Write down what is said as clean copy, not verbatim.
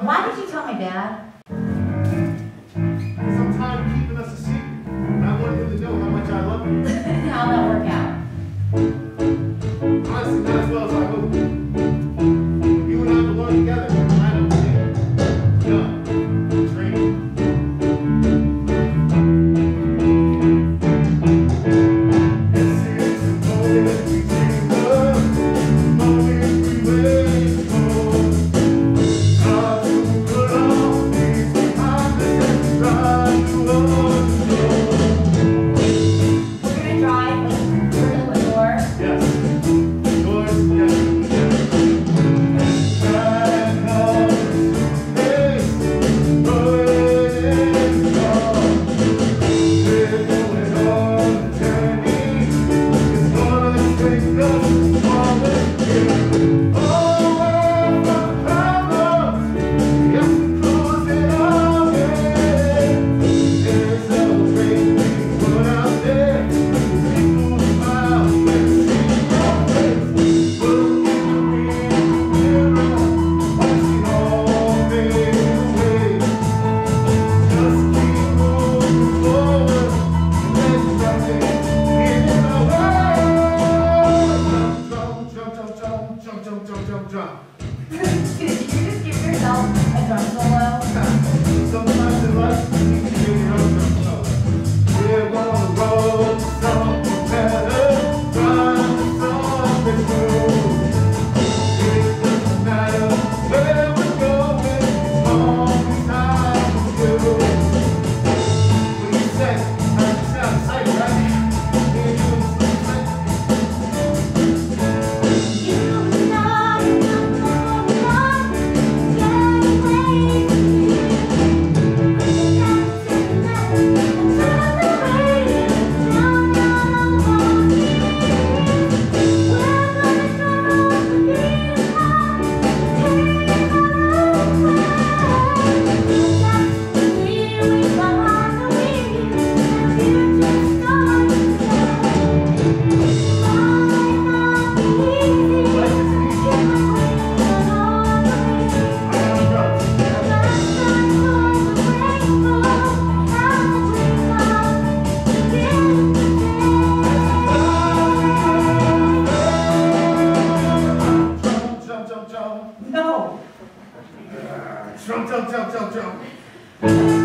Why did you tell my dad? Because I'm tired of keeping us a secret. And I want him to know how much I love you. How'd that work out? Honestly, not as well as I hoped. You and I belong together. I don't think. No. Dream. This is the moment we dream of. The moment we wait. Jump, jump, jump, jump, jump.